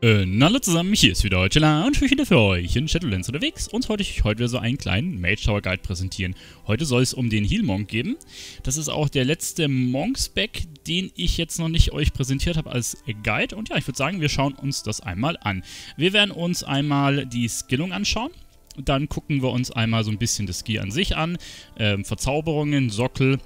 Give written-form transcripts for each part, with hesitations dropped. Hallo zusammen, hier ist wieder Telar und ich bin wieder für euch in Shadowlands unterwegs und heute möchte ich wieder so einen kleinen Mage Tower Guide präsentieren. Heute soll es um den Heal Monk gehen. Das ist auch der letzte Monk-Spec, den ich jetzt noch nicht euch präsentiert habe als Guide. Und ja, ich würde sagen, wir schauen uns das einmal an. Wir werden uns einmal die Skillung anschauen. Dann gucken wir uns einmal so ein bisschen das Skill an sich an. Verzauberungen, Sockel.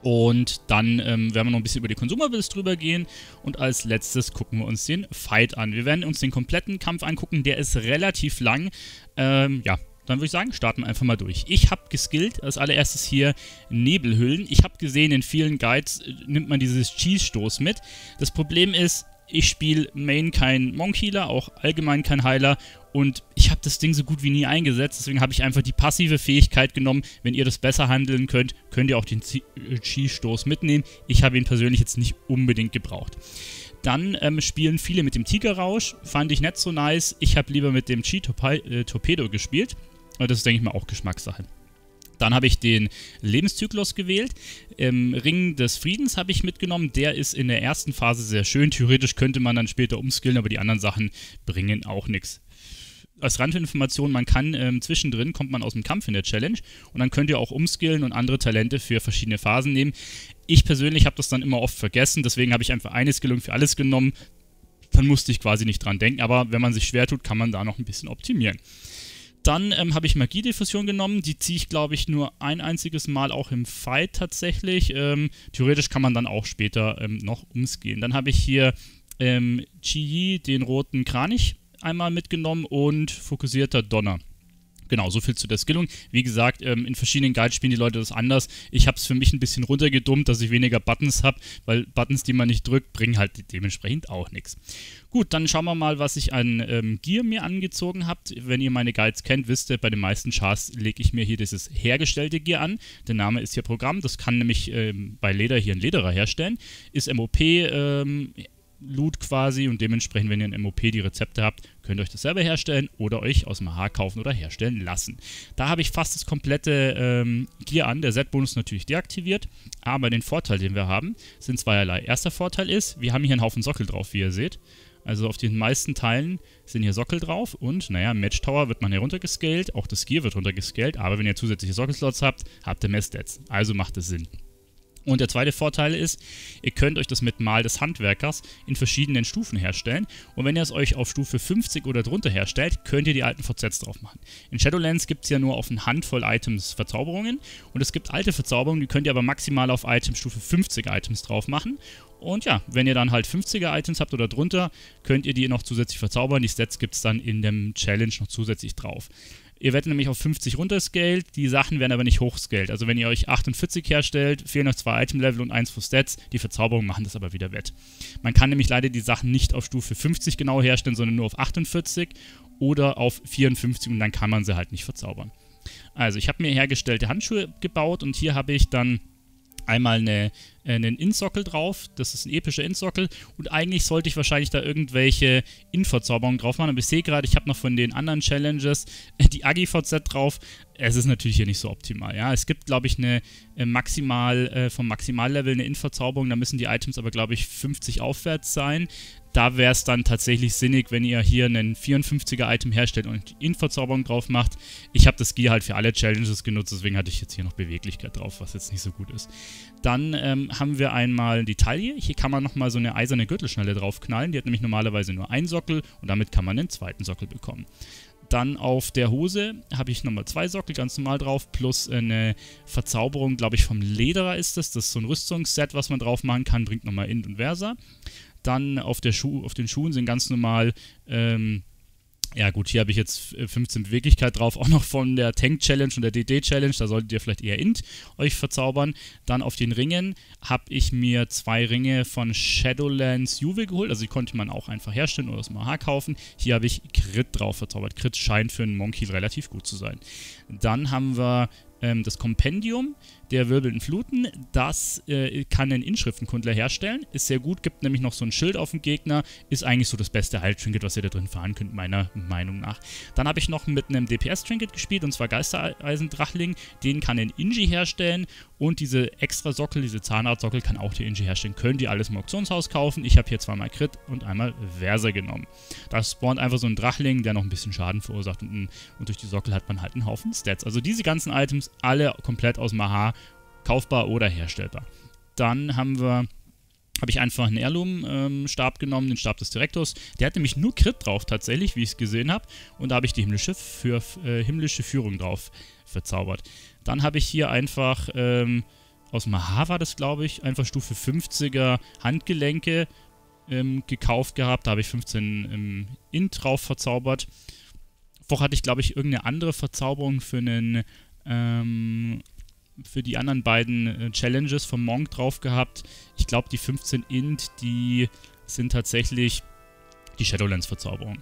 Und dann werden wir noch ein bisschen über die Consumables drüber gehen. Und als letztes gucken wir uns den Fight an. Wir werden uns den kompletten Kampf angucken. Der ist relativ lang. Ja, dann würde ich sagen, starten wir einfach mal durch. Ich habe geskillt. Als allererstes hier Nebelhüllen. Ich habe gesehen, in vielen Guides nimmt man dieses Chi-Stoß mit. Das Problem ist, ich spiele Main kein Monk-Healer, auch allgemein kein Heiler. Und ich habe das Ding so gut wie nie eingesetzt, deswegen habe ich einfach die passive Fähigkeit genommen. Wenn ihr das besser handeln könnt, könnt ihr auch den Chi-Stoß mitnehmen. Ich habe ihn persönlich jetzt nicht unbedingt gebraucht. Dann spielen viele mit dem Tigerrausch, fand ich nicht so nice. Ich habe lieber mit dem Chi-Torpedo gespielt. Das ist, denke ich mal, auch Geschmackssache. Dann habe ich den Lebenszyklus gewählt. Ring des Friedens habe ich mitgenommen. Der ist in der ersten Phase sehr schön. Theoretisch könnte man dann später umskillen, aber die anderen Sachen bringen auch nichts. Als Randinformation, man kann zwischendrin, kommt man aus dem Kampf in der Challenge und dann könnt ihr auch umskillen und andere Talente für verschiedene Phasen nehmen. Ich persönlich habe das dann immer oft vergessen, deswegen habe ich einfach eine Skillung für alles genommen. Dann musste ich quasi nicht dran denken, aber wenn man sich schwer tut, kann man da noch ein bisschen optimieren. Dann habe ich Magie-Diffusion genommen, die ziehe ich glaube ich nur ein einziges Mal auch im Fight tatsächlich. Theoretisch kann man dann auch später noch umskillen. Dann habe ich hier Chiyi, den roten Kranich, einmal mitgenommen und fokussierter Donner. Genau, soviel zu der Skillung. Wie gesagt, in verschiedenen Guides spielen die Leute das anders. Ich habe es für mich ein bisschen runtergedummt, dass ich weniger Buttons habe, weil Buttons, die man nicht drückt, bringen halt dementsprechend auch nichts. Gut, dann schauen wir mal, was ich an Gear mir angezogen habe. Wenn ihr meine Guides kennt, wisst ihr, bei den meisten Chars lege ich mir hier dieses hergestellte Gear an. Der Name ist hier Programm. Das kann nämlich bei Leder hier ein Lederer herstellen. Ist MOP Loot quasi und dementsprechend, wenn ihr in MOP die Rezepte habt, könnt ihr euch das selber herstellen oder euch aus Mahava kaufen oder herstellen lassen. Da habe ich fast das komplette Gear an, der Set-Bonus natürlich deaktiviert, aber den Vorteil, den wir haben, sind zweierlei. Erster Vorteil ist, wir haben hier einen Haufen Sockel drauf, wie ihr seht. Also auf den meisten Teilen sind hier Sockel drauf und, naja, im Mage Tower wird man hier runtergescaled, auch das Gear wird runtergescaled, aber wenn ihr zusätzliche Sockelslots habt, habt ihr mehr Stats. Also macht es Sinn. Und der zweite Vorteil ist, ihr könnt euch das mit Mal des Handwerkers in verschiedenen Stufen herstellen. Und wenn ihr es euch auf Stufe 50 oder drunter herstellt, könnt ihr die alten VZs drauf machen. In Shadowlands gibt es ja nur auf eine Handvoll Items Verzauberungen. Und es gibt alte Verzauberungen, die könnt ihr aber maximal auf Stufe 50 Items drauf machen. Und ja, wenn ihr dann halt 50er Items habt oder drunter, könnt ihr die noch zusätzlich verzaubern. Die Stats gibt es dann in dem Challenge noch zusätzlich drauf. Ihr werdet nämlich auf 50 runterscaled, die Sachen werden aber nicht hochscaled. Also wenn ihr euch 48 herstellt, fehlen noch 2 Item-Level und 1 für Stats. Die Verzauberungen machen das aber wieder wett. Man kann nämlich leider die Sachen nicht auf Stufe 50 genau herstellen, sondern nur auf 48 oder auf 54 und dann kann man sie halt nicht verzaubern. Also ich habe mir hergestellte Handschuhe gebaut und hier habe ich dann einmal einen In-Sockel drauf, das ist ein epischer In-Sockel und eigentlich sollte ich wahrscheinlich da irgendwelche In-Verzauberungen drauf machen, aber ich sehe gerade, ich habe noch von den anderen Challenges die Agi-VZ drauf, es ist natürlich hier nicht so optimal, ja, es gibt glaube ich eine vom Maximallevel eine In-Verzauberung, da müssen die Items aber glaube ich 50 aufwärts sein, da wäre es dann tatsächlich sinnig, wenn ihr hier einen 54er Item herstellt und In-Verzauberung drauf macht. Ich habe das Gear halt für alle Challenges genutzt, deswegen hatte ich jetzt hier noch Beweglichkeit drauf, was jetzt nicht so gut ist. Dann haben wir einmal die Taille. Hier kann man nochmal so eine eiserne Gürtelschnalle drauf knallen. Die hat nämlich normalerweise nur einen Sockel und damit kann man einen zweiten Sockel bekommen. Dann auf der Hose habe ich nochmal 2 Sockel ganz normal drauf, plus eine Verzauberung, glaube ich, vom Lederer ist das. Das ist so ein Rüstungsset, was man drauf machen kann, bringt nochmal Int und Versa. Dann auf den Schuhen sind ganz normal, ja gut, hier habe ich jetzt 15 Beweglichkeit drauf, auch noch von der Tank-Challenge und der DD-Challenge, da solltet ihr vielleicht eher Int euch verzaubern. Dann auf den Ringen habe ich mir 2 Ringe von Shadowlands Juwel geholt, also die konnte man auch einfach herstellen oder aus Mahava kaufen. Hier habe ich Crit drauf verzaubert, Crit scheint für einen Monk relativ gut zu sein. Dann haben wir das Kompendium, der wirbelnden Fluten. Das kann ein Inschriftenkundler herstellen. Ist sehr gut, gibt nämlich noch so ein Schild auf den Gegner. Ist eigentlich so das beste Heil-Trinket, was ihr da drin fahren könnt, meiner Meinung nach. Dann habe ich noch mit einem DPS-Trinket gespielt, und zwar Geistereisendrachling. Den kann ein Inji herstellen. Und diese extra Sockel, diese Zahnradsockel, kann auch der Inji herstellen. Könnt ihr alles im Auktionshaus kaufen. Ich habe hier zweimal Crit und einmal Versa genommen. Da spawnt einfach so ein Drachling, der noch ein bisschen Schaden verursacht. Und durch die Sockel hat man halt einen Haufen Stats. Also diese ganzen Items, alle komplett aus Maha, kaufbar oder herstellbar. Dann habe ich einfach einen Heirloom-Stab genommen, den Stab des Direktors. Der hat nämlich nur Crit drauf tatsächlich, wie ich es gesehen habe. Und da habe ich die himmlische Führung drauf verzaubert. Dann habe ich hier einfach aus Mahava, das glaube ich, einfach Stufe 50er Handgelenke gekauft gehabt. Da habe ich 15 Int drauf verzaubert. Vorher hatte ich, glaube ich, irgendeine andere Verzauberung für die anderen beiden Challenges vom Monk drauf gehabt. Ich glaube, die 15 Int, die sind tatsächlich die Shadowlands-Verzauberung.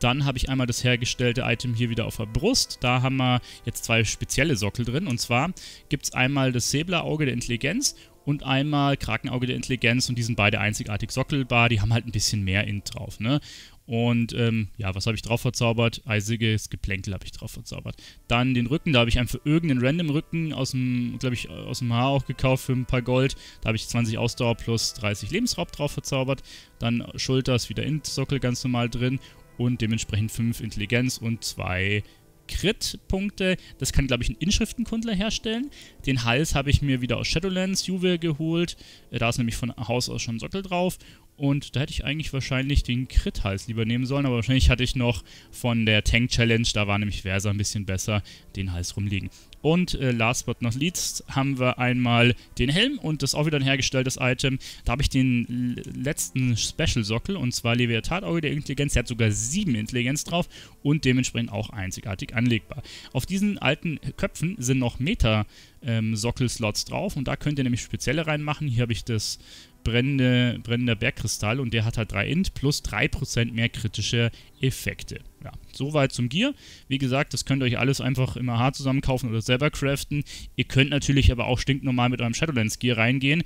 Dann habe ich einmal das hergestellte Item hier wieder auf der Brust. Da haben wir jetzt zwei spezielle Sockel drin. Und zwar gibt es einmal das Säblerauge der Intelligenz und einmal Krakenauge der Intelligenz. Und die sind beide einzigartig sockelbar. Die haben halt ein bisschen mehr Int drauf, ne? Und ja, was habe ich drauf verzaubert? Eisiges Geplänkel habe ich drauf verzaubert. Dann den Rücken, da habe ich einfach irgendeinen random Rücken aus dem, glaube ich, aus dem Haar auch gekauft für ein paar Gold. Da habe ich 20 Ausdauer plus 30 Lebensraub drauf verzaubert. Dann Schulter ist wieder Int-Sockel ganz normal drin. Und dementsprechend 5 Intelligenz und 2 Crit-Punkte. Das kann, glaube ich, ein Inschriftenkundler herstellen. Den Hals habe ich mir wieder aus Shadowlands Juwel geholt. Da ist nämlich von Haus aus schon ein Sockel drauf. Und da hätte ich eigentlich wahrscheinlich den Crit-Hals lieber nehmen sollen. Aber wahrscheinlich hatte ich noch von der Tank-Challenge, da war nämlich Versa ein bisschen besser, den Hals rumliegen. Und last but not least haben wir einmal den Helm. Und das ist auch wieder ein hergestelltes Item. Da habe ich den letzten Special-Sockel. Und zwar Leviathanauge der Intelligenz. Der hat sogar 7 Intelligenz drauf. Und dementsprechend auch einzigartig anlegbar. Auf diesen alten Köpfen sind noch Meta-Sockel-Slots drauf. Und da könnt ihr nämlich spezielle reinmachen. Hier habe ich das brennender Bergkristall, und der hat halt 3 Int plus 3% mehr kritische Effekte. Ja, soweit zum Gear. Wie gesagt, das könnt ihr euch alles einfach im AH zusammenkaufen oder selber craften. Ihr könnt natürlich aber auch stinknormal mit eurem Shadowlands Gear reingehen.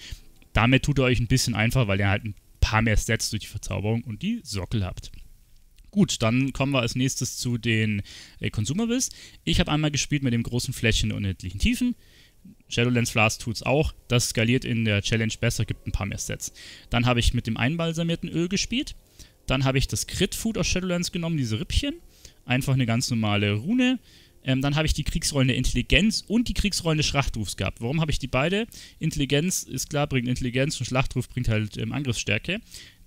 Damit tut ihr euch ein bisschen einfacher, weil ihr halt ein paar mehr Stats durch die Verzauberung und die Sockel habt. Gut, dann kommen wir als nächstes zu den Consumables. Ich habe einmal gespielt mit dem großen Fläschchen und unendlichen Tiefen. Shadowlands Flask tut's auch, das skaliert in der Challenge besser, gibt ein paar mehr Sets. Dann habe ich mit dem einbalsamierten Öl gespielt, dann habe ich das Crit-Food aus Shadowlands genommen, diese Rippchen, einfach eine ganz normale Rune. Dann habe ich die Kriegsrollen der Intelligenz und die Kriegsrollen des Schlachtrufs gehabt. Warum habe ich die beide? Intelligenz, ist klar, bringt Intelligenz, und Schlachtruf bringt halt Angriffsstärke.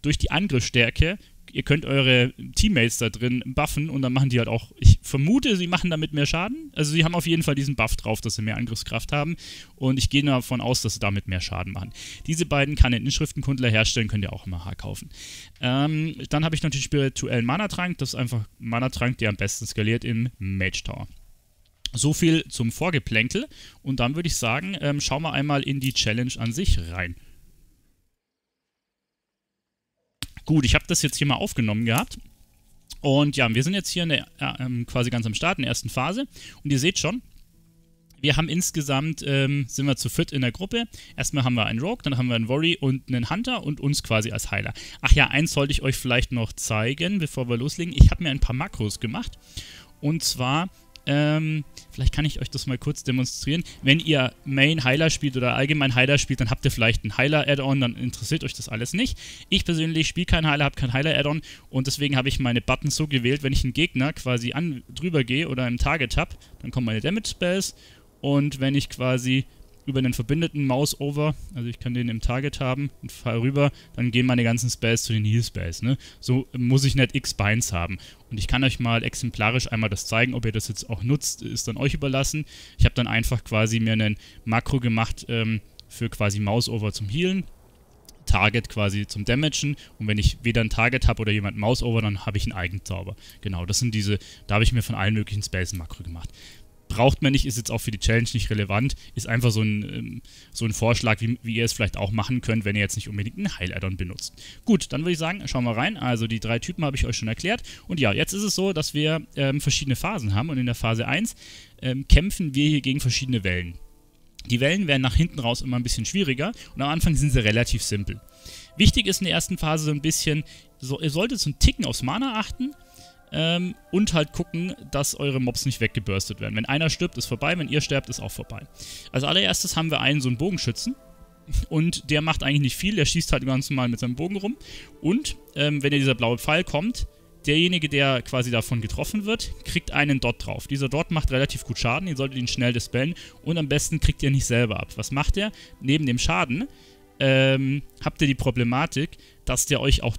Durch die Angriffsstärke, ihr könnt eure Teammates da drin buffen, und dann machen die halt auch, ich vermute, sie machen damit mehr Schaden. Also sie haben auf jeden Fall diesen Buff drauf, dass sie mehr Angriffskraft haben, und ich gehe davon aus, dass sie damit mehr Schaden machen. Diese beiden kann ein Inschriftenkundler herstellen, könnt ihr auch im AH kaufen. Dann habe ich noch den spirituellen Mana-Trank, das ist einfach ein Mana-Trank, der am besten skaliert im Mage Tower. So viel zum Vorgeplänkel, und dann würde ich sagen, schauen wir einmal in die Challenge an sich rein. Gut, ich habe das jetzt hier mal aufgenommen gehabt, und ja, wir sind jetzt hier in der, quasi ganz am Start, in der ersten Phase, und ihr seht schon, wir haben insgesamt, sind wir zu viert in der Gruppe. Erstmal haben wir einen Rogue, dann haben wir einen Warrior und einen Hunter und uns quasi als Heiler. Ach ja, eins sollte ich euch vielleicht noch zeigen, bevor wir loslegen. Ich habe mir ein paar Makros gemacht, und zwar, vielleicht kann ich euch das mal kurz demonstrieren. Wenn ihr Main-Heiler spielt oder allgemein Heiler spielt, dann habt ihr vielleicht ein Heiler-Add-on, dann interessiert euch das alles nicht. Ich persönlich spiele keinen Heiler, habe kein Heiler-Add-on, und deswegen habe ich meine Buttons so gewählt, wenn ich einen Gegner quasi drüber gehe oder im Target habe, dann kommen meine Damage-Spells, und wenn ich quasi über einen verbündeten Mouse-Over, also ich kann den im Target haben und fahre rüber, dann gehen meine ganzen Spells zu den Heal-Spells, ne? So muss ich nicht X-Binds haben. Und ich kann euch mal exemplarisch einmal das zeigen, ob ihr das jetzt auch nutzt, ist dann euch überlassen. Ich habe dann einfach quasi mir einen Makro gemacht für quasi Mouse-Over zum Healen, Target quasi zum Damagen, und wenn ich weder ein Target habe oder jemand Mouse-Over, dann habe ich einen Eigenzauber. Genau, das sind diese, da habe ich mir von allen möglichen Spells ein Makro gemacht. Braucht man nicht, ist jetzt auch für die Challenge nicht relevant, ist einfach so ein Vorschlag, wie ihr es vielleicht auch machen könnt, wenn ihr jetzt nicht unbedingt einen Heil-Addon benutzt. Gut, dann würde ich sagen, schauen wir rein. Also die drei Typen habe ich euch schon erklärt. Und ja, jetzt ist es so, dass wir verschiedene Phasen haben, und in der Phase 1 kämpfen wir hier gegen verschiedene Wellen. Die Wellen werden nach hinten raus immer ein bisschen schwieriger und am Anfang sind sie relativ simpel. Wichtig ist in der ersten Phase so ein bisschen, ihr solltet so einen Ticken aufs Mana achten und halt gucken, dass eure Mobs nicht weggebürstet werden. Wenn einer stirbt, ist vorbei, wenn ihr sterbt, ist auch vorbei. Als allererstes haben wir einen so einen Bogenschützen und der macht eigentlich nicht viel, der schießt halt ganz normal mit seinem Bogen rum und wenn dieser blaue Pfeil kommt, derjenige, der quasi davon getroffen wird, kriegt einen Dot drauf. Dieser Dot macht relativ gut Schaden, ihr solltet ihn schnell dispellen und am besten kriegt ihr nicht selber ab. Was macht er? Neben dem Schaden habt ihr die Problematik, dass der euch auch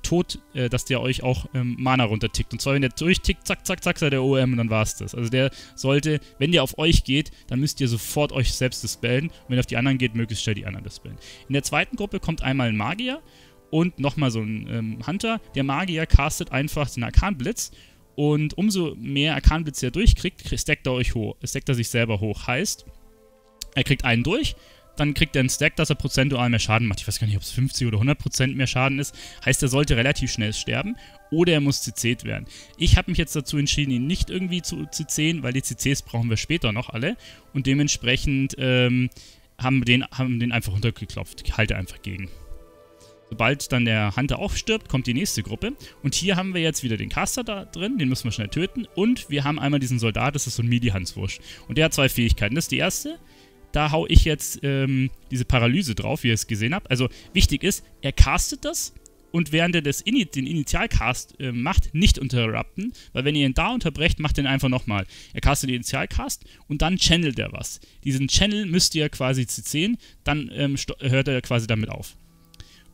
Mana runtertickt. Und zwar, wenn der durchtickt, zack, zack, zack, seid ihr OM und dann war's das. Also der sollte, wenn der auf euch geht, dann müsst ihr sofort euch selbst dispellen und wenn er auf die anderen geht, möglichst schnell die anderen dispellen. In der zweiten Gruppe kommt einmal ein Magier und nochmal so ein Hunter. Der Magier castet einfach den Arkanblitz und umso mehr Arkanblitze er durchkriegt, stackt er sich selber hoch. Heißt, er kriegt einen durch, dann kriegt er einen Stack, dass er prozentual mehr Schaden macht. Ich weiß gar nicht, ob es 50 oder 100% mehr Schaden ist. Heißt, er sollte relativ schnell sterben oder er muss CC'd werden. Ich habe mich jetzt dazu entschieden, ihn nicht irgendwie zu CC'en, weil die CCs brauchen wir später noch alle und dementsprechend haben wir den einfach runtergeklopft. Ich halte einfach gegen. Sobald dann der Hunter auch stirbt, kommt die nächste Gruppe. Und hier haben wir jetzt wieder den Caster da drin, den müssen wir schnell töten. Und wir haben einmal diesen Soldat, das ist so ein Midi-Hanswurst. Und der hat zwei Fähigkeiten. Das ist die erste, da hau ich jetzt diese Paralyse drauf, wie ihr es gesehen habt. Also wichtig ist, er castet das und während er den Initialcast macht, nicht interrupten. Weil wenn ihr ihn da unterbrecht, macht den einfach nochmal. Er castet den Initialcast und dann channelt er was. Diesen Channel müsst ihr quasi CC'en, dann hört er quasi damit auf.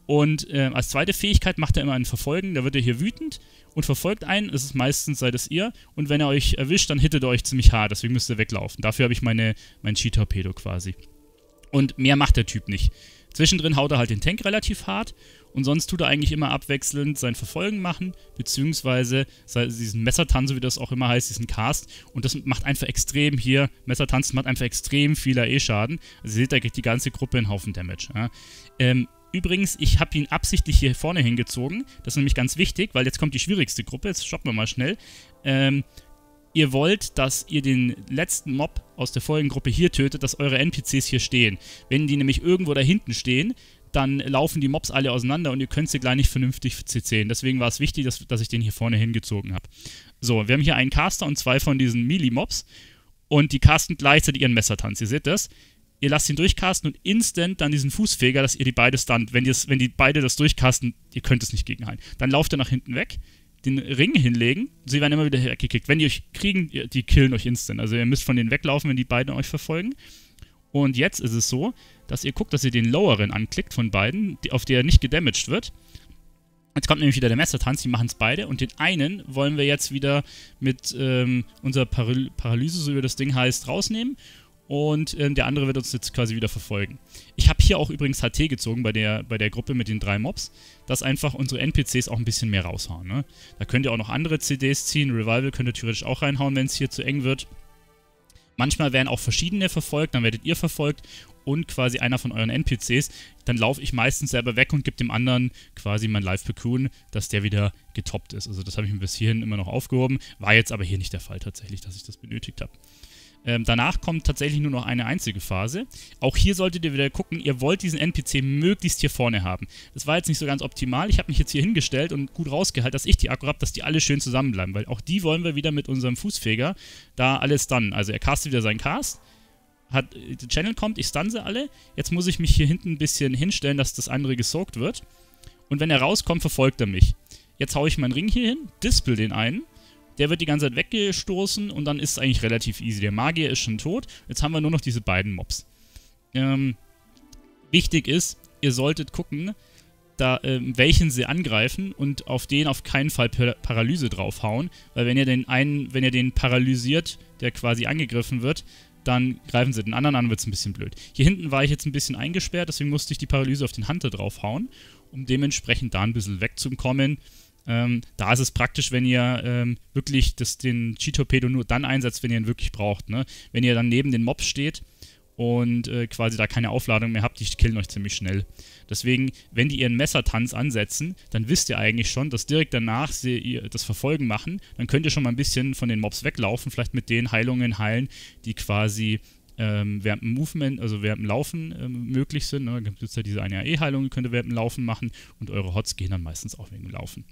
Und als zweite Fähigkeit macht er immer einen Verfolgen, da wird er hier wütend und verfolgt einen, es ist meistens, seid es ihr, und wenn er euch erwischt, dann hittet er euch ziemlich hart, deswegen müsst ihr weglaufen. Dafür habe ich mein Chi-Torpedo quasi. Und mehr macht der Typ nicht. Zwischendrin haut er halt den Tank relativ hart und sonst tut er eigentlich immer abwechselnd sein Verfolgen machen, beziehungsweise diesen Messertanz, so wie das auch immer heißt, diesen Cast. Und das macht einfach extrem hier, Messertanz macht einfach extrem viel AE-Schaden. Also ihr seht, da kriegt die ganze Gruppe einen Haufen Damage. Ja. Übrigens, ich habe ihn absichtlich hier vorne hingezogen. Das ist nämlich ganz wichtig, weil jetzt kommt die schwierigste Gruppe. Jetzt stoppen wir mal schnell. Ihr wollt, dass ihr den letzten Mob aus der vorigen Gruppe hier tötet, dass eure NPCs hier stehen. Wenn die nämlich irgendwo da hinten stehen, dann laufen die Mobs alle auseinander und ihr könnt sie gleich nicht vernünftig CC'en. Deswegen war es wichtig, dass ich den hier vorne hingezogen habe. So, wir haben hier einen Caster und zwei von diesen Melee-Mobs. Und die casten gleichzeitig ihren Messertanz. Ihr seht das. Ihr lasst ihn durchcasten und instant dann diesen Fußfeger, dass ihr die beide stunt. Wenn die beide das durchcasten, ihr könnt es nicht gegenhalten. Dann lauft ihr nach hinten weg, den Ring hinlegen, sie werden immer wieder weggekickt. Wenn die euch kriegen, die killen euch instant. Also ihr müsst von denen weglaufen, wenn die beiden euch verfolgen. Und jetzt ist es so, dass ihr guckt, dass ihr den Loweren anklickt von beiden, auf der er nicht gedamaged wird. Jetzt kommt nämlich wieder der Messertanz, die machen es beide. Und den einen wollen wir jetzt wieder mit unserer Paralyse, so wie das Ding heißt, rausnehmen. Und der andere wird uns jetzt quasi wieder verfolgen. Ich habe hier auch übrigens HT gezogen bei der Gruppe mit den drei Mobs, dass einfach unsere NPCs auch ein bisschen mehr raushauen. Ne? Da könnt ihr auch noch andere CDs ziehen. Revival könnt ihr theoretisch auch reinhauen, wenn es hier zu eng wird. Manchmal werden auch verschiedene verfolgt, dann werdet ihr verfolgt und quasi einer von euren NPCs. Dann laufe ich meistens selber weg und gebe dem anderen quasi mein Live-Pecoon, dass der wieder getoppt ist. Also das habe ich mir bis hierhin immer noch aufgehoben. War jetzt aber hier nicht der Fall tatsächlich, dass ich das benötigt habe. Danach kommt tatsächlich nur noch eine einzige Phase. Auch hier solltet ihr wieder gucken, ihr wollt diesen NPC möglichst hier vorne haben. Das war jetzt nicht so ganz optimal. Ich habe mich jetzt hier hingestellt und gut rausgehalten, dass ich die Akku habe, dass die alle schön zusammenbleiben. Weil auch die wollen wir wieder mit unserem Fußfeger da alles stunnen. Also er castet wieder seinen Cast. Der Channel kommt, ich stunne sie alle. Jetzt muss ich mich hier hinten ein bisschen hinstellen, dass das andere gesoakt wird. Und wenn er rauskommt, verfolgt er mich. Jetzt haue ich meinen Ring hier hin, dispel den einen. Der wird die ganze Zeit weggestoßen und dann ist es eigentlich relativ easy. Der Magier ist schon tot. Jetzt haben wir nur noch diese beiden Mobs. Wichtig ist, ihr solltet gucken, welchen sie angreifen und auf den auf keinen Fall Paralyse draufhauen. Weil wenn ihr den paralysiert, der quasi angegriffen wird, dann greifen sie den anderen an, wird es ein bisschen blöd. Hier hinten war ich jetzt ein bisschen eingesperrt, deswegen musste ich die Paralyse auf den Hunter draufhauen, um dementsprechend da ein bisschen wegzukommen. Da ist es praktisch, wenn ihr wirklich den Chi-Torpedo nur dann einsetzt, wenn ihr ihn wirklich braucht. Ne? Wenn ihr dann neben den Mobs steht und quasi da keine Aufladung mehr habt, die killen euch ziemlich schnell. Deswegen, wenn die ihren Messertanz ansetzen, dann wisst ihr eigentlich schon, dass direkt danach sie das Verfolgen machen. Dann könnt ihr schon mal ein bisschen von den Mobs weglaufen, vielleicht mit den Heilungen heilen, die quasi während dem Movement, also während dem Laufen möglich sind. Da gibt es ja diese eine AE-Heilung, die könnt ihr während dem Laufen machen und eure Hots gehen dann meistens auch wegen dem Laufen.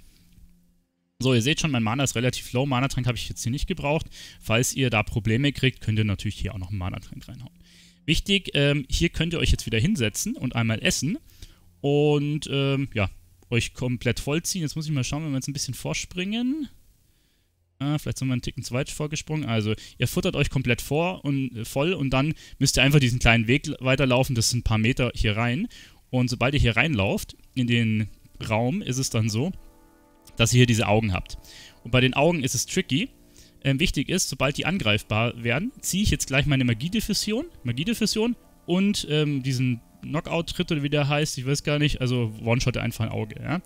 So, ihr seht schon, mein Mana ist relativ low. Mana-Trank habe ich jetzt hier nicht gebraucht. Falls ihr da Probleme kriegt, könnt ihr natürlich hier auch noch einen Mana-Trank reinhauen. Wichtig, hier könnt ihr euch jetzt wieder hinsetzen und einmal essen und ja, euch komplett vollziehen. Jetzt muss ich mal schauen, wenn wir jetzt ein bisschen vorspringen. Ah, vielleicht sind wir einen Ticken zu weit vorgesprungen. Also, ihr futtert euch komplett voll und dann müsst ihr einfach diesen kleinen Weg weiterlaufen. Das sind ein paar Meter hier rein. Und sobald ihr hier reinlauft, in den Raum, ist es dann so, dass ihr hier diese Augen habt. Und bei den Augen ist es tricky. Wichtig ist, sobald die angreifbar werden, ziehe ich jetzt gleich meine Magie-Diffusion und diesen Knockout-Tritt oder wie der heißt, ich weiß gar nicht, also One-Shot einfach ein Auge, ja.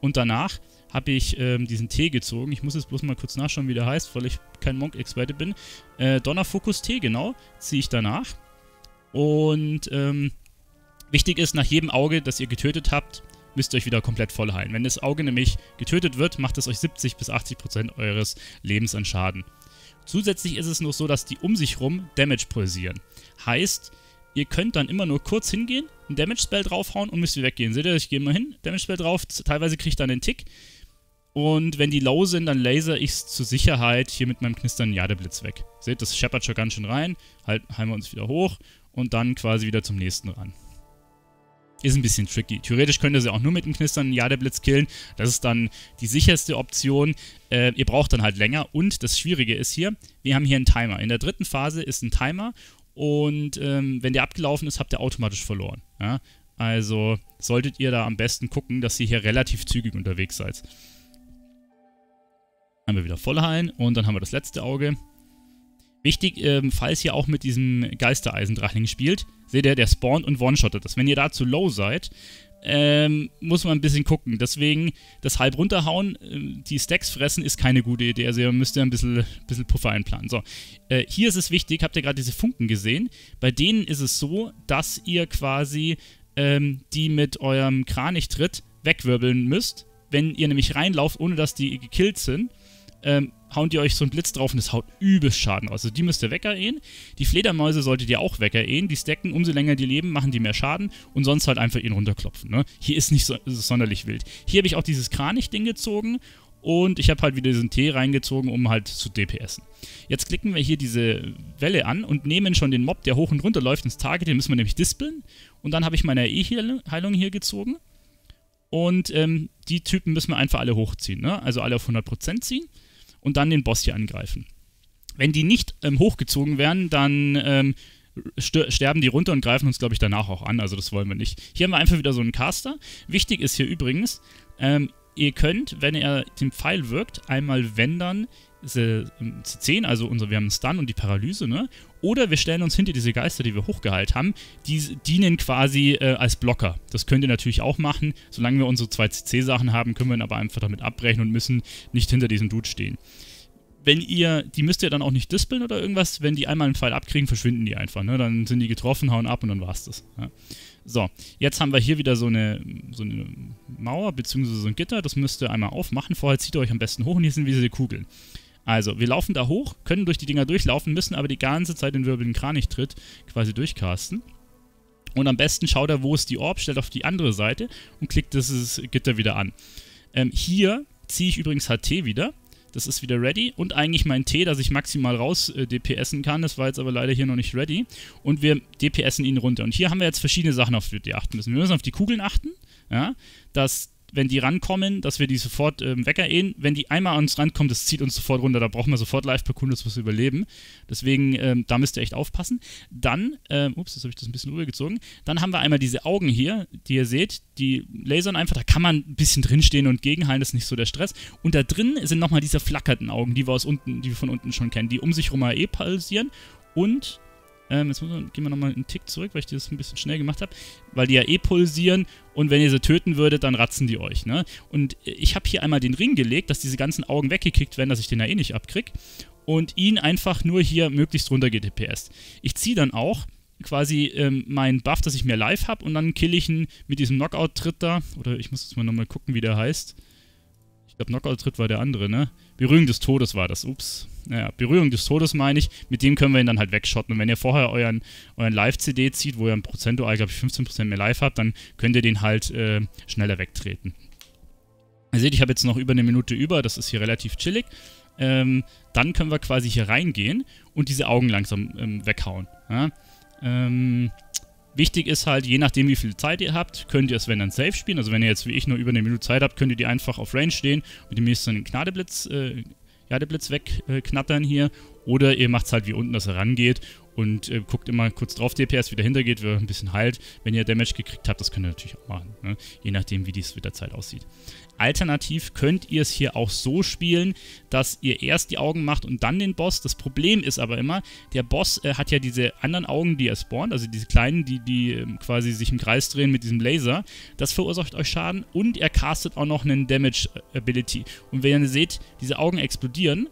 Und danach habe ich diesen T gezogen. Ich muss jetzt bloß mal kurz nachschauen, wie der heißt, weil ich kein Monk-Experte bin. Donnerfokus T, genau, ziehe ich danach. Und wichtig ist, nach jedem Auge, das ihr getötet habt, müsst ihr euch wieder komplett voll heilen. Wenn das Auge nämlich getötet wird, macht es euch 70 bis 80% eures Lebens an Schaden. Zusätzlich ist es noch so, dass die um sich rum Damage pulsieren. Heißt, ihr könnt dann immer nur kurz hingehen, ein Damage-Spell draufhauen und müsst ihr weggehen. Seht ihr, ich gehe mal hin, Damage-Spell drauf, teilweise kriege ich dann einen Tick. Und wenn die low sind, dann laser ich es zur Sicherheit hier mit meinem knisternden Gnadeblitz weg. Seht, das scheppert schon ganz schön rein, halt, heilen wir uns wieder hoch und dann quasi wieder zum nächsten ran. Ist ein bisschen tricky. Theoretisch könnt ihr sie auch nur mit dem knisternden Gnadeblitz killen. Das ist dann die sicherste Option. Ihr braucht dann halt länger. Und das Schwierige ist hier, wir haben hier einen Timer. In der dritten Phase ist ein Timer. Und wenn der abgelaufen ist, habt ihr automatisch verloren. Ja? Also solltet ihr da am besten gucken, dass ihr hier relativ zügig unterwegs seid. Haben wir wieder voll heilen. Und dann haben wir das letzte Auge. Wichtig, falls ihr auch mit diesem Geistereisendrachling spielt, seht ihr, der spawnt und one-shottet das. Wenn ihr da zu low seid, muss man ein bisschen gucken. Deswegen, das halb runterhauen, die Stacks fressen, ist keine gute Idee. Also ihr müsst ja ein bisschen Puffer einplanen. So, hier ist es wichtig, habt ihr gerade diese Funken gesehen. Bei denen ist es so, dass ihr quasi die mit eurem Kranichtritt wegwirbeln müsst. Wenn ihr nämlich reinlauft, ohne dass die gekillt sind, hauen die euch so einen Blitz drauf und das haut übelst Schaden raus. Also die müsst ihr wegerieren. Die Fledermäuse solltet ihr auch wegerieren. Die stacken, umso länger die leben, machen die mehr Schaden und sonst halt einfach ihn runterklopfen. Ne? Hier ist nicht so, ist sonderlich wild. Hier habe ich auch dieses Kranich-Ding gezogen und ich habe halt wieder diesen Tee reingezogen, um halt zu DPSen. Jetzt klicken wir hier diese Welle an und nehmen schon den Mob, der hoch und runter läuft, ins Target. Den müssen wir nämlich dispeln und dann habe ich meine E-Heilung hier gezogen und die Typen müssen wir einfach alle hochziehen. Ne? Also alle auf 100% ziehen. Und dann den Boss hier angreifen. Wenn die nicht hochgezogen werden, dann sterben die runter und greifen uns, glaube ich, danach auch an. Also das wollen wir nicht. Hier haben wir einfach wieder so einen Caster. Wichtig ist hier übrigens, ihr könnt, wenn er den Pfeil wirkt, einmal wendern C10, also wir haben einen Stun und die Paralyse, ne? Oder wir stellen uns hinter diese Geister, die wir hochgeheilt haben, die dienen quasi als Blocker. Das könnt ihr natürlich auch machen, solange wir unsere 2 CC-Sachen haben, können wir ihn aber einfach damit abbrechen und müssen nicht hinter diesem Dude stehen. Wenn ihr, die müsst ihr dann auch nicht dispeln oder irgendwas, wenn die einmal einen Pfeil abkriegen, verschwinden die einfach, ne? Dann sind die getroffen, hauen ab und dann war's das, ja. So, jetzt haben wir hier wieder so eine Mauer, beziehungsweise so ein Gitter, das müsst ihr einmal aufmachen, vorher zieht ihr euch am besten hoch und hier sind diese Kugeln. Also, wir laufen da hoch, können durch die Dinger durchlaufen, müssen aber die ganze Zeit den wirbelnden Kranichtritt quasi durchcasten. Und am besten schaut er, wo ist die Orb, stellt auf die andere Seite und klickt dieses Gitter wieder an. Hier ziehe ich übrigens HT wieder, das ist wieder ready und eigentlich mein T, dass ich maximal raus DPSen kann, das war jetzt aber leider hier noch nicht ready. Und wir DPSen ihn runter. Und hier haben wir jetzt verschiedene Sachen, auf die wir achten müssen. Wir müssen auf die Kugeln achten, ja, dass... wenn die rankommen, dass wir die sofort wegerieren. Wenn die einmal an uns rankommen, das zieht uns sofort runter. Da brauchen wir sofort Life per Kunde, das muss überleben. Deswegen, da müsst ihr echt aufpassen. Dann, ups, jetzt habe ich das ein bisschen rübergezogen. Dann haben wir einmal diese Augen hier, die ihr seht. Die lasern einfach, da kann man ein bisschen drinstehen und gegenhalten, das ist nicht so der Stress. Und da drin sind nochmal diese flackernden Augen, die wir von unten schon kennen, die um sich rum pulsieren. Und, jetzt gehen wir nochmal einen Tick zurück, weil ich das ein bisschen schnell gemacht habe, weil die ja pulsieren und wenn ihr sie töten würdet, dann ratzen die euch, ne? Und ich habe hier einmal den Ring gelegt, dass diese ganzen Augen weggekickt werden, dass ich den ja nicht abkriege und ihn einfach nur hier möglichst runter DPS. Ich ziehe dann auch quasi meinen Buff, dass ich mehr Life habe und dann kill ich ihn mit diesem Knockout-Tritt da, oder ich muss jetzt mal nochmal gucken, wie der heißt. Ich glaube, Knockout-Tritt war der andere, ne? Berührung des Todes war das. Ups. Naja, Berührung des Todes meine ich. Mit dem können wir ihn dann halt wegschotten. Und wenn ihr vorher euren Live-CD zieht, wo ihr prozentual, glaube ich, 15% mehr Live habt, dann könnt ihr den halt schneller wegtreten. Ihr seht, ich habe jetzt noch über eine Minute über. Das ist hier relativ chillig. Dann können wir quasi hier reingehen und diese Augen langsam weghauen. Ja? Wichtig ist halt, je nachdem wie viel Zeit ihr habt, könnt ihr es, wenn dann, safe spielen. Also wenn ihr jetzt wie ich nur über eine Minute Zeit habt, könnt ihr die einfach auf Range stehen und demnächst dann den Gnadeblitz wegknattern hier. Oder ihr macht es halt wie unten, dass er rangeht und guckt immer kurz drauf, DPS wieder hintergeht, wird ein bisschen heilt. Wenn ihr Damage gekriegt habt, das könnt ihr natürlich auch machen. Ne? Je nachdem, wie die Splitterzeit aussieht. Alternativ könnt ihr es hier auch so spielen, dass ihr erst die Augen macht und dann den Boss. Das Problem ist aber immer, der Boss hat ja diese anderen Augen, die er spawnt, also diese kleinen, die quasi sich im Kreis drehen mit diesem Laser. Das verursacht euch Schaden und er castet auch noch einen Damage-Ability. Und wenn ihr seht, diese Augen explodieren,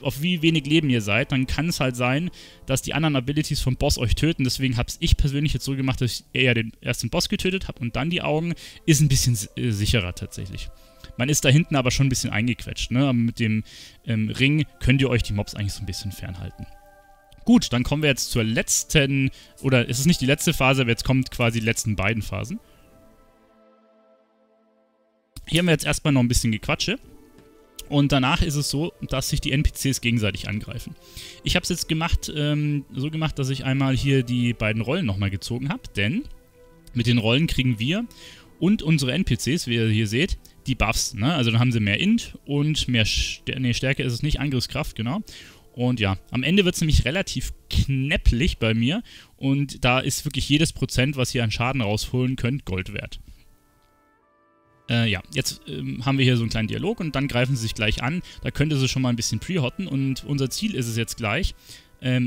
auf wie wenig Leben ihr seid, dann kann es halt sein, dass die anderen Abilities vom Boss euch töten. Deswegen habe ich persönlich jetzt so gemacht, dass ich eher erst den Boss getötet habe und dann die Augen. Ist ein bisschen sicherer tatsächlich. Man ist da hinten aber schon ein bisschen eingequetscht, ne? Aber mit dem Ring könnt ihr euch die Mobs eigentlich so ein bisschen fernhalten. Gut, dann kommen wir jetzt zur letzten, oder es ist nicht die letzte Phase, aber jetzt kommt quasi die letzten beiden Phasen. Hier haben wir jetzt erstmal noch ein bisschen Gequatsche. Und danach ist es so, dass sich die NPCs gegenseitig angreifen. Ich habe es jetzt gemacht, so gemacht, dass ich einmal hier die beiden Rollen nochmal gezogen habe, denn mit den Rollen kriegen wir und unsere NPCs, wie ihr hier seht, die Buffs, ne? Also dann haben sie mehr Int und mehr Stärke ist es nicht, Angriffskraft, genau. Und ja, am Ende wird es nämlich relativ knäpplich bei mir und da ist wirklich jedes Prozent, was ihr an Schaden rausholen könnt, Gold wert. Ja, jetzt haben wir hier so einen kleinen Dialog und dann greifen sie sich gleich an. Da könnt ihr sie schon mal ein bisschen pre-hotten und unser Ziel ist es jetzt gleich,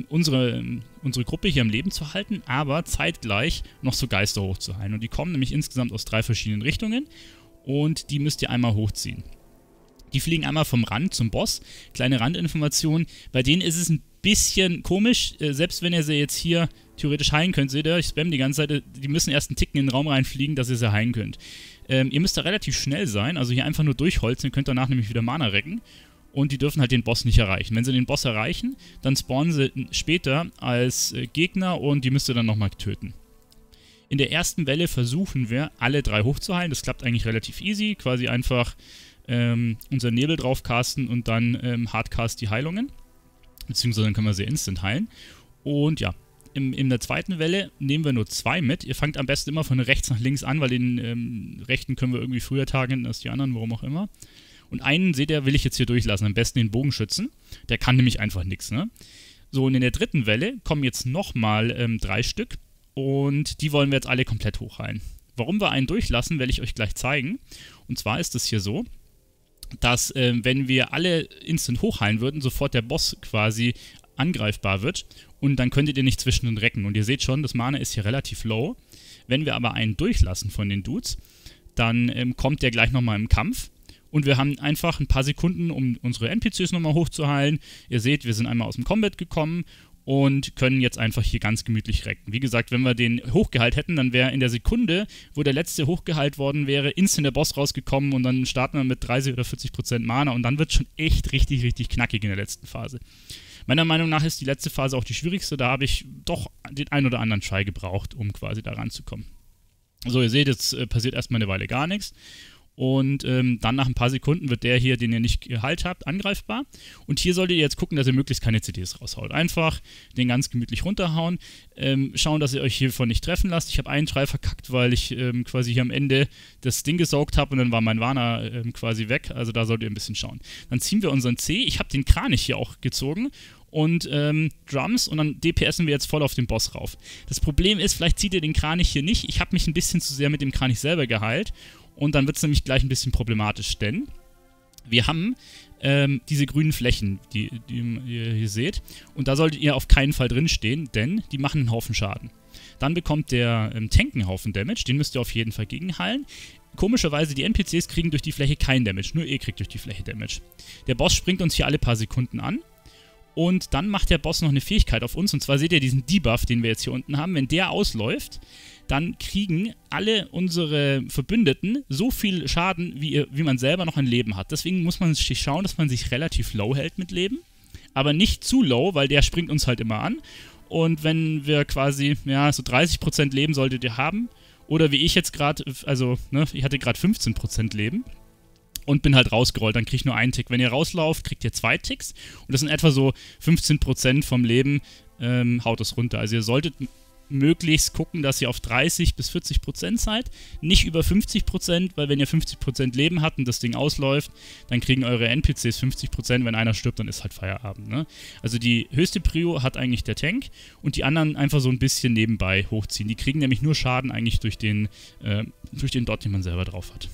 unsere Gruppe hier am Leben zu halten, aber zeitgleich noch so Geister hochzuheilen. Und die kommen nämlich insgesamt aus 3 verschiedenen Richtungen und die müsst ihr einmal hochziehen. Die fliegen einmal vom Rand zum Boss. Kleine Randinformation, bei denen ist es ein bisschen komisch, selbst wenn ihr sie jetzt hier theoretisch heilen könnt, seht ihr, ich spam die ganze Zeit, die müssen erst einen Ticken in den Raum reinfliegen, dass ihr sie heilen könnt. Ihr müsst da relativ schnell sein, also hier einfach nur durchholzen, ihr könnt danach nämlich wieder Mana recken und die dürfen halt den Boss nicht erreichen. Wenn sie den Boss erreichen, dann spawnen sie später als Gegner und die müsst ihr dann nochmal töten. In der ersten Welle versuchen wir, alle 3 hochzuheilen, das klappt eigentlich relativ easy, quasi einfach unseren Nebel draufcasten und dann hardcast die Heilungen, beziehungsweise dann können wir sie instant heilen und ja. In der zweiten Welle nehmen wir nur 2 mit. Ihr fangt am besten immer von rechts nach links an, weil den rechten können wir irgendwie früher targeten als die anderen, warum auch immer. Und einen, seht ihr, will ich jetzt hier durchlassen. Am besten den Bogenschützen. Der kann nämlich einfach nichts, ne? So, und in der dritten Welle kommen jetzt nochmal 3 Stück. Und die wollen wir jetzt alle komplett hochheilen. Warum wir einen durchlassen, werde ich euch gleich zeigen. Und zwar ist es hier so, dass wenn wir alle instant hochheilen würden, sofort der Boss quasi angreifbar wird und dann könntet ihr nicht zwischen den Recken. Und ihr seht schon, das Mana ist hier relativ low. Wenn wir aber einen durchlassen von den Dudes, dann kommt der gleich nochmal im Kampf und wir haben einfach ein paar Sekunden, um unsere NPCs nochmal hochzuheilen. Ihr seht, wir sind einmal aus dem Combat gekommen und können jetzt einfach hier ganz gemütlich recken. Wie gesagt, wenn wir den hochgeheilt hätten, dann wäre in der Sekunde, wo der letzte hochgeheilt worden wäre, instant der Boss rausgekommen und dann starten wir mit 30 oder 40% Mana und dann wird es schon echt richtig, richtig knackig in der letzten Phase. Meiner Meinung nach ist die letzte Phase auch die schwierigste, da habe ich doch den einen oder anderen Try gebraucht, um quasi da ranzukommen. So, ihr seht, jetzt passiert erstmal eine Weile gar nichts und dann nach ein paar Sekunden wird der hier, den ihr nicht geheilt habt, angreifbar und hier solltet ihr jetzt gucken, dass ihr möglichst keine CDs raushaut. Einfach den ganz gemütlich runterhauen, schauen, dass ihr euch hiervon nicht treffen lasst. Ich habe einen Try verkackt, weil ich quasi hier am Ende das Ding gesaugt habe und dann war mein Warner quasi weg, also da solltet ihr ein bisschen schauen. Dann ziehen wir unseren C, ich habe den Kranich hier auch gezogen und Drums und dann DPSen wir jetzt voll auf den Boss rauf. Das Problem ist, vielleicht zieht ihr den Kranich hier nicht. Ich habe mich ein bisschen zu sehr mit dem Kranich selber geheilt und dann wird es nämlich gleich ein bisschen problematisch, denn wir haben diese grünen Flächen, die ihr hier seht und da solltet ihr auf keinen Fall drin stehen, denn die machen einen Haufen Schaden. Dann bekommt der Tank einen Haufen Damage, den müsst ihr auf jeden Fall gegenheilen. Komischerweise, die NPCs kriegen durch die Fläche keinen Damage, nur ihr kriegt durch die Fläche Damage. Der Boss springt uns hier alle paar Sekunden an. Und dann macht der Boss noch eine Fähigkeit auf uns. Und zwar seht ihr diesen Debuff, den wir jetzt hier unten haben. Wenn der ausläuft, dann kriegen alle unsere Verbündeten so viel Schaden, wie man selber noch ein Leben hat. Deswegen muss man schauen, dass man sich relativ low hält mit Leben. Aber nicht zu low, weil der springt uns halt immer an. Und wenn wir quasi, ja, so 30% Leben solltet ihr haben. Oder wie ich jetzt gerade, also, ne, ich hatte gerade 15% Leben. Und bin halt rausgerollt, dann kriege ich nur einen Tick. Wenn ihr rauslauft, kriegt ihr 2 Ticks. Und das sind etwa so 15% vom Leben, haut es runter. Also ihr solltet möglichst gucken, dass ihr auf 30 bis 40% seid. Nicht über 50%, weil wenn ihr 50% Leben habt und das Ding ausläuft, dann kriegen eure NPCs 50%. Wenn einer stirbt, dann ist halt Feierabend, ne? Also die höchste Prio hat eigentlich der Tank und die anderen einfach so ein bisschen nebenbei hochziehen. Die kriegen nämlich nur Schaden eigentlich durch den Dot, den man selber drauf hat.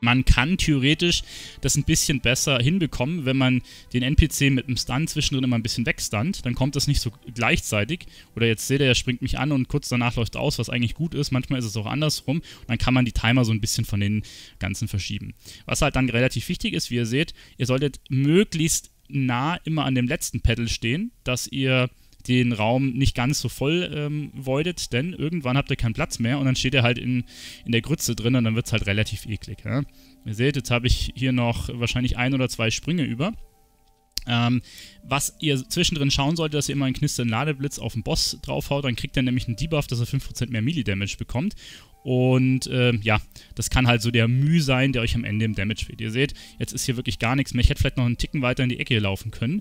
Man kann theoretisch das ein bisschen besser hinbekommen, wenn man den NPC mit einem Stun zwischendrin immer ein bisschen wegstunt. Dann kommt das nicht so gleichzeitig. Oder jetzt seht ihr, er springt mich an und kurz danach läuft aus, was eigentlich gut ist. Manchmal ist es auch andersrum. Und dann kann man die Timer so ein bisschen von den Ganzen verschieben. Was halt dann relativ wichtig ist, wie ihr seht, ihr solltet möglichst nah immer an dem letzten Pedal stehen, dass ihr den Raum nicht ganz so voll voidet, denn irgendwann habt ihr keinen Platz mehr und dann steht ihr halt in der Grütze drin und dann wird es halt relativ eklig. Ja? Ihr seht, jetzt habe ich hier noch wahrscheinlich 1 oder 2 Sprünge über. Was ihr zwischendrin schauen solltet, dass ihr immer einen knisternden Gnadeblitz auf den Boss draufhaut, dann kriegt er nämlich einen Debuff, dass er 5% mehr Melee-Damage bekommt. Und ja, das kann halt so der Müh sein, der euch am Ende im Damage fehlt. Ihr seht, jetzt ist hier wirklich gar nichts mehr. Ich hätte vielleicht noch einen Ticken weiter in die Ecke laufen können,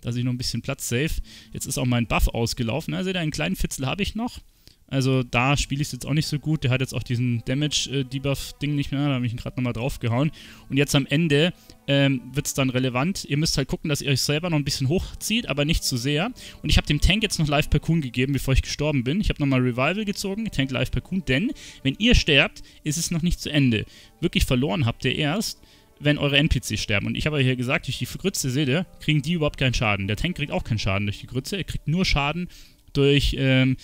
dass ich noch ein bisschen Platz save. Jetzt ist auch mein Buff ausgelaufen. Also einen kleinen Fitzel habe ich noch. Also da spiele ich es jetzt auch nicht so gut. Der hat jetzt auch diesen Damage-Debuff-Ding nicht mehr. Da habe ich ihn gerade nochmal draufgehauen. Und jetzt am Ende wird es dann relevant. Ihr müsst halt gucken, dass ihr euch selber noch ein bisschen hochzieht, aber nicht zu sehr. Und ich habe dem Tank jetzt noch Life-Perkun gegeben, bevor ich gestorben bin. Ich habe nochmal Revival gezogen, Tank Life-Perkun. Denn wenn ihr sterbt, ist es noch nicht zu Ende. Wirklich verloren habt ihr erst, wenn eure NPCs sterben. Und ich habe ja hier gesagt, durch die Grütze, seht ihr, kriegen die überhaupt keinen Schaden. Der Tank kriegt auch keinen Schaden durch die Grütze. Er kriegt nur Schaden durch den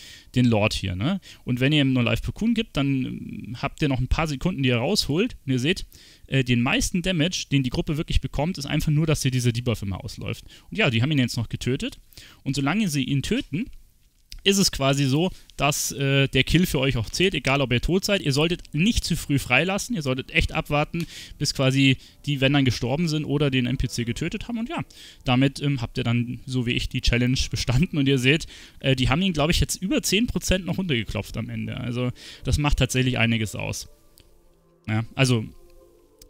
Lord hier, ne? Und wenn ihr ihm nur Life-Perkun gibt, dann habt ihr noch ein paar Sekunden, die ihr rausholt. Und ihr seht, den meisten Damage, den die Gruppe wirklich bekommt, ist einfach nur, dass hier dieser Debuff immer ausläuft. Und ja, die haben ihn jetzt noch getötet. Und solange sie ihn töten, ist es quasi so, dass der Kill für euch auch zählt, egal ob ihr tot seid. Ihr solltet nicht zu früh freilassen, ihr solltet echt abwarten, bis quasi die, wenn dann gestorben sind oder den NPC getötet haben. Und ja, damit habt ihr dann, so wie ich, die Challenge bestanden. Und ihr seht, die haben ihn, glaube ich, jetzt über 10% noch runtergeklopft am Ende. Also das macht tatsächlich einiges aus. Ja, also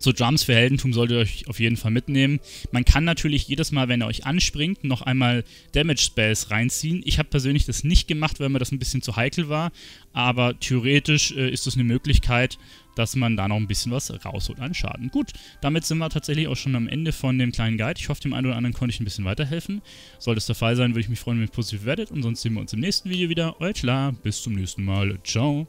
so Jumps für Heldentum solltet ihr euch auf jeden Fall mitnehmen. Man kann natürlich jedes Mal, wenn er euch anspringt, noch einmal Damage Spells reinziehen. Ich habe persönlich das nicht gemacht, weil mir das ein bisschen zu heikel war. Aber theoretisch ist das eine Möglichkeit, dass man da noch ein bisschen was rausholt an Schaden. Gut, damit sind wir tatsächlich auch schon am Ende von dem kleinen Guide. Ich hoffe, dem einen oder anderen konnte ich ein bisschen weiterhelfen. Sollte es der Fall sein, würde ich mich freuen, wenn ihr positiv werdet. Und sonst sehen wir uns im nächsten Video wieder. Euer Telar, bis zum nächsten Mal. Ciao.